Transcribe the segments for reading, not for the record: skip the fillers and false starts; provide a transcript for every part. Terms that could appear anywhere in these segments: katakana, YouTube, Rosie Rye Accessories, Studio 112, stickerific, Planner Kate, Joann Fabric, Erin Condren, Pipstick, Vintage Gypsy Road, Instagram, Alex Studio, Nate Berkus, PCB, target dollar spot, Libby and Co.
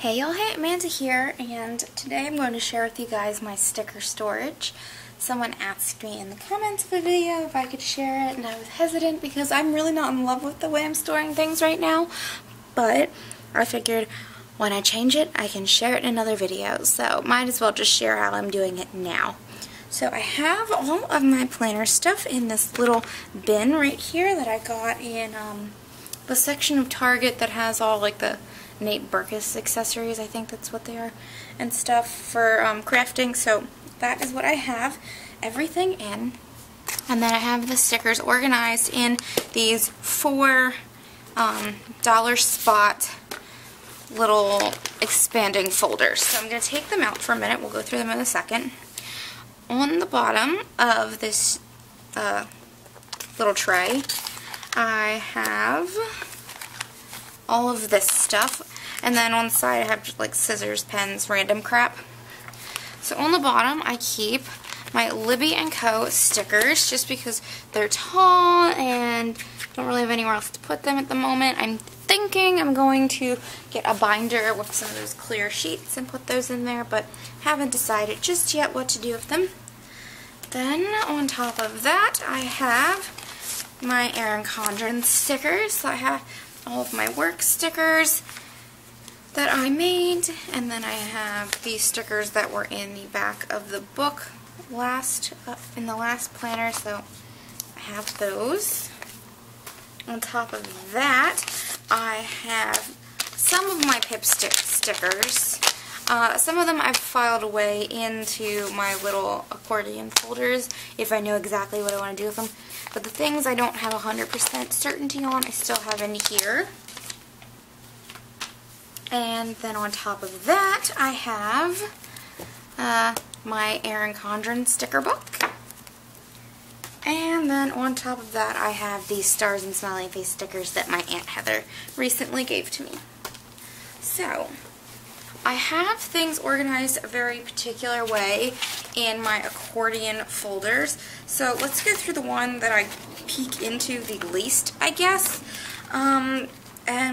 Hey y'all, hey, Amanda here, and today I'm going to share with you guys my sticker storage. Someone asked me in the comments of the video if I could share it, and I was hesitant because I'm really not in love with the way I'm storing things right now, but I figured when I change it, I can share it in another video, so might as well just share how I'm doing it now. So I have all of my planner stuff in this little bin right here that I got in the section of Target that has all like the Nate Berkus accessories, I think that's what they are, and stuff for crafting. So that is what I have everything in, and then I have the stickers organized in these four dollar spot little expanding folders. So I'm going to take them out for a minute, we'll go through them in a second. On the bottom of this little tray I have all of this stuff, and then on the side I have just like scissors, pens, random crap. So on the bottom I keep my Libby and Co stickers just because they're tall and don't really have anywhere else to put them at the moment. I'm thinking I'm going to get a binder with some of those clear sheets and put those in there, but haven't decided just yet what to do with them. Then on top of that I have my Erin Condren stickers, so I have all of my work stickers that I made, and then I have these stickers that were in the back of the book in the last planner, so I have those. On top of that, I have some of my Pipstick stickers. Some of them I've filed away into my little accordion folders if I know exactly what I want to do with them. But the things I don't have 100% certainty on, I still have in here. And then on top of that, I have my Erin Condren sticker book. And then on top of that, I have these stars and smiley face stickers that my Aunt Heather recently gave to me. So I have things organized a very particular way in my accordion folders. So let's go through the one that I peek into the least, I guess, and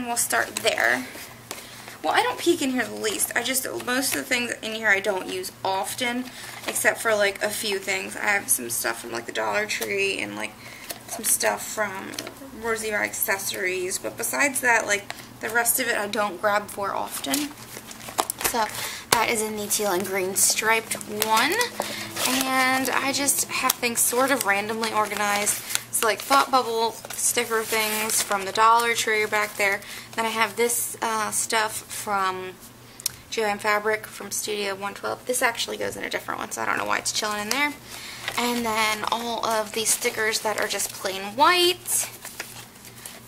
we'll start there. Well, I don't peek in here the least. Most of the things in here I don't use often, except for like a few things. I have some stuff from like the Dollar Tree and like some stuff from Rosie Rye Accessories, but besides that, like the rest of it I don't grab for often. So that is in the teal and green striped one, and I just have things sort of randomly organized. So like thought bubble sticker things from the Dollar Tree are back there. Then I have this stuff from Joann Fabric from Studio 112. This actually goes in a different one, so I don't know why it's chilling in there. And then all of these stickers that are just plain white,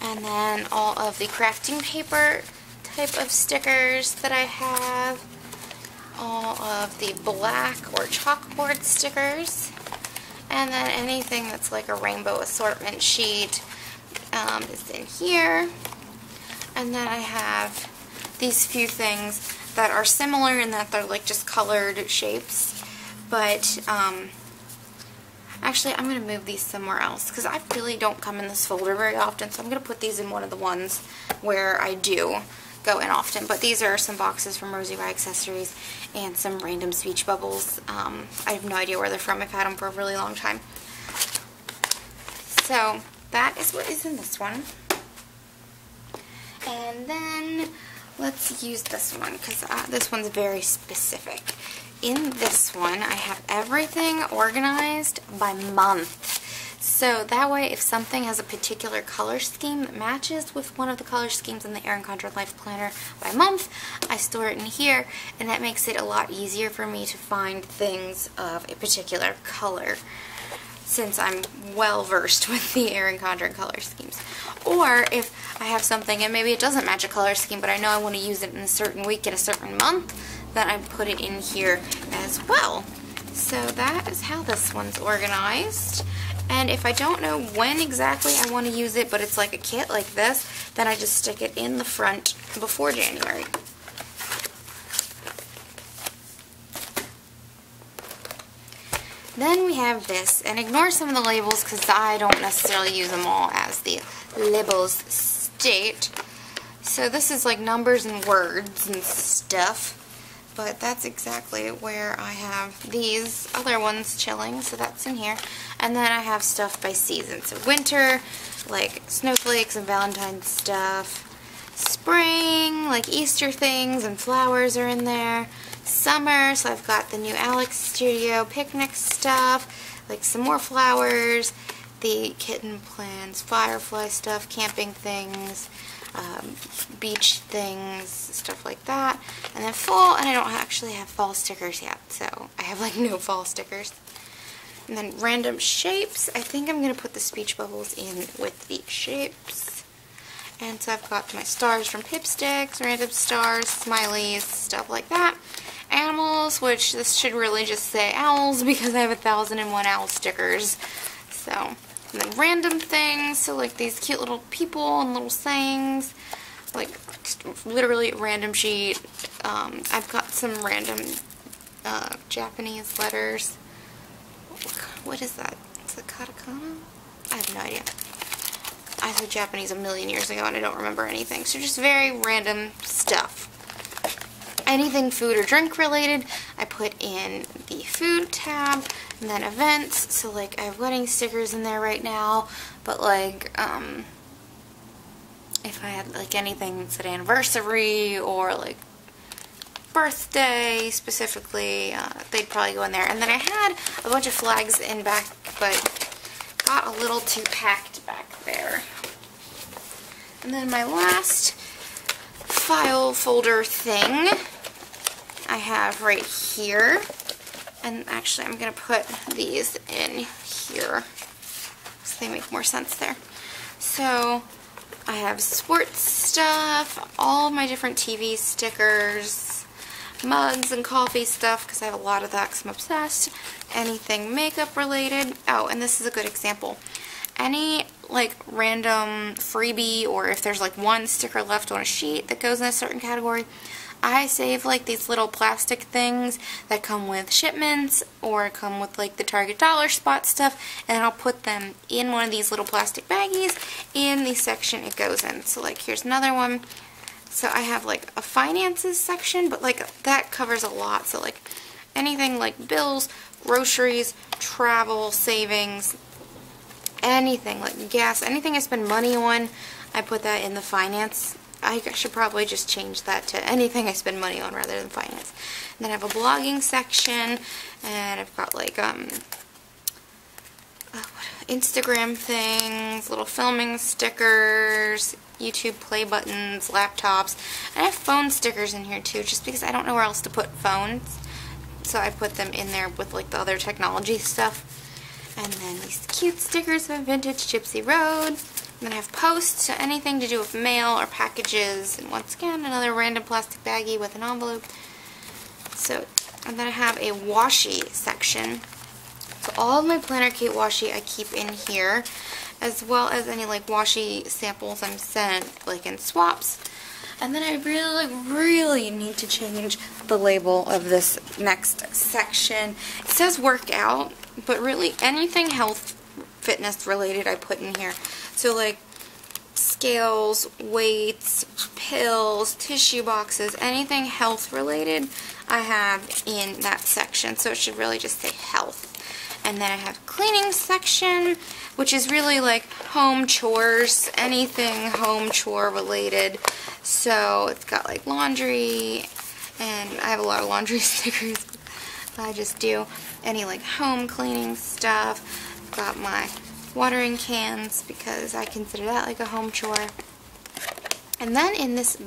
and then all of the crafting paper type of stickers that I have, all of the black or chalkboard stickers, and then anything that's like a rainbow assortment sheet is in here. And then I have these few things that are similar in that they're like just colored shapes, but actually I'm going to move these somewhere else because I really don't come in this folder very often, so I'm going to put these in one of the ones where I do go in often. But these are some boxes from Rosie Rye Accessories and some random speech bubbles. I have no idea where they're from. I've had them for a really long time. So that is what is in this one. And then let's use this one because this one's very specific. In this one I have everything organized by month. So that way, if something has a particular color scheme that matches with one of the color schemes in the Erin Condren Life Planner by month, I store it in here, and that makes it a lot easier for me to find things of a particular color, since I'm well versed with the Erin Condren color schemes. Or if I have something and maybe it doesn't match a color scheme, but I know I want to use it in a certain week, in a certain month, then I put it in here as well. So that is how this one's organized. And if I don't know when exactly I want to use it, but it's like a kit like this, then I just stick it in the front before January. Then we have this, and ignore some of the labels because I don't necessarily use them all as the labels state. So this is like numbers and words and stuff, but that's exactly where I have these other ones chilling, so that's in here. And then I have stuff by season, so winter, like snowflakes and Valentine's stuff, spring, like Easter things and flowers are in there, summer, so I've got the new Alex Studio picnic stuff, like some more flowers, the kitten plans, firefly stuff, camping things, beach things, stuff like that. And then fall, and I don't actually have fall stickers yet, so I have like no fall stickers. And then random shapes. I think I'm going to put the speech bubbles in with the shapes. And so I've got my stars from Pipsticks, random stars, smileys, stuff like that. Animals, which this should really just say owls because I have 1001 owl stickers. So, and then random things, so like these cute little people and little sayings, like literally random sheet. I've got some random Japanese letters. What is that? Is it katakana? I have no idea. I said Japanese 1,000,000 years ago and I don't remember anything. So just very random stuff. Anything food or drink related, I put in the food tab. And then events, so like I have wedding stickers in there right now, but like if I had like anything that said anniversary or like birthday specifically, they'd probably go in there. And then I had a bunch of flags in back, but got a little too packed back there. And then my last file folder thing I have right here. And actually, I'm going to put these in here so they make more sense there. So, I have sports stuff, all my different TV stickers, mugs and coffee stuff, because I have a lot of that because I'm obsessed. Anything makeup related. Oh, and this is a good example. Any, like, random freebie, or if there's, like, one sticker left on a sheet that goes in a certain category, I save like these little plastic things that come with shipments or come with like the Target dollar spot stuff, and I'll put them in one of these little plastic baggies in the section it goes in. So like here's another one. So I have like a finances section, but like that covers a lot. So like anything like bills, groceries, travel, savings, anything like gas, anything I spend money on, I put that in the finance. I should probably just change that to anything I spend money on rather than finance. And then I have a blogging section, and I've got like Instagram things, little filming stickers, YouTube play buttons, laptops, and I have phone stickers in here too, just because I don't know where else to put phones, so I put them in there with like the other technology stuff. And then these cute stickers from Vintage Gypsy Road. And then I have posts, so anything to do with mail or packages. And once again, another random plastic baggie with an envelope. So, and then I have a washi section. So all of my Planner Kate washi I keep in here, as well as any like washi samples I'm sent, like in swaps. And then I really need to change the label of this next section. It says workout, but really anything health fitness related I put in here. So like scales, weights, pills, tissue boxes, anything health related I have in that section. So it should really just say health. And then I have cleaning section, which is really like home chores, anything home chore related. So it's got like laundry, and I have a lot of laundry stickers. I just do any like home cleaning stuff. I've got my watering cans because I consider that like a home chore. And then in this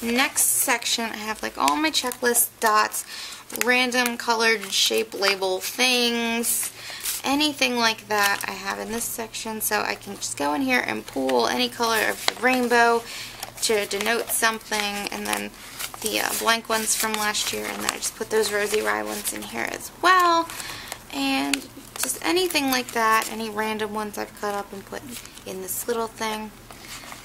next section I have like all my checklist dots, random colored shape label things, anything like that I have in this section, so I can just go in here and pull any color of the rainbow to denote something. And then the blank ones from last year, and then I just put those Rosie Rye ones in here as well. And just anything like that, any random ones I've cut up and put in this little thing.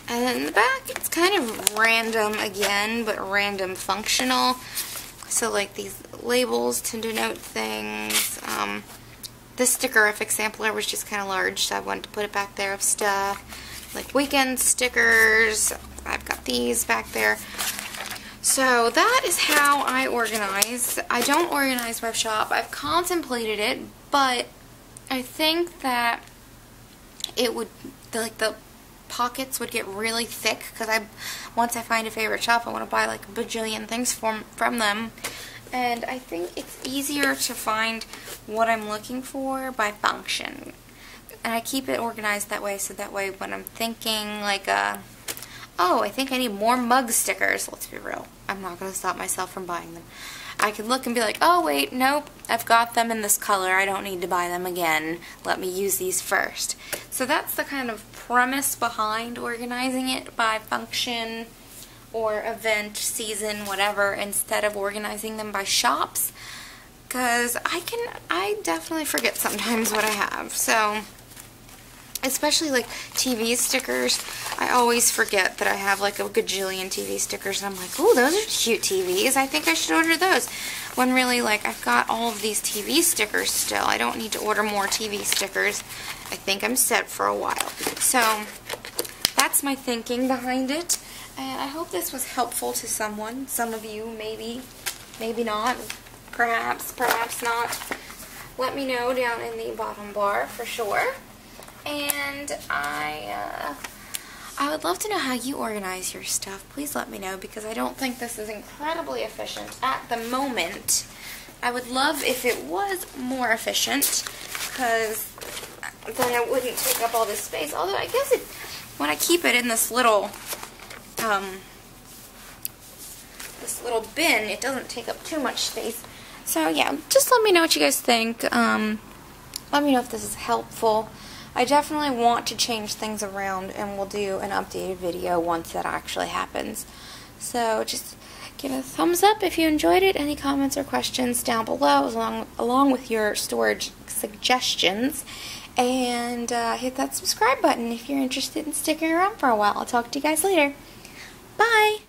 And then in the back, it's kind of random again, but random functional. So like these labels to denote things. This stickerific sampler was just kind of large, so I wanted to put it back there of stuff. like weekend stickers. I've got these back there. So that is how I organize. I don't organize web shop. I've contemplated it, but I think that it would, like, the pockets would get really thick, because once I find a favorite shop, I want to buy like a bajillion things from them. And I think it's easier to find what I'm looking for by function. And I keep it organized that way, so that way when I'm thinking like, oh, I think I need more mug stickers. Let's be real. I'm not going to stop myself from buying them. I could look and be like, oh wait, nope, I've got them in this color. I don't need to buy them again. Let me use these first. So that's the kind of premise behind organizing it by function or event, season, whatever, instead of organizing them by shops, because I definitely forget sometimes what I have. So, especially like TV stickers, I always forget that I have like a gajillion TV stickers, and I'm like, oh, those are cute TVs, I think I should order those, when really, like, I've got all of these TV stickers still. I don't need to order more TV stickers. I think I'm set for a while. So that's my thinking behind it. And I hope this was helpful to someone. Some of you, maybe, maybe not, perhaps, perhaps not. Let me know down in the bottom bar for sure. And I would love to know how you organize your stuff. Please let me know, because I don't think this is incredibly efficient at the moment. I would love if it was more efficient, because then it wouldn't take up all this space. Although I guess it, when I keep it in this little little bin, it doesn't take up too much space. So yeah, just let me know what you guys think. Let me know if this is helpful. I definitely want to change things around, and we'll do an updated video once that actually happens. So just give it a thumbs up if you enjoyed it. Any comments or questions down below, along with your storage suggestions. And hit that subscribe button if you're interested in sticking around for a while. I'll talk to you guys later. Bye!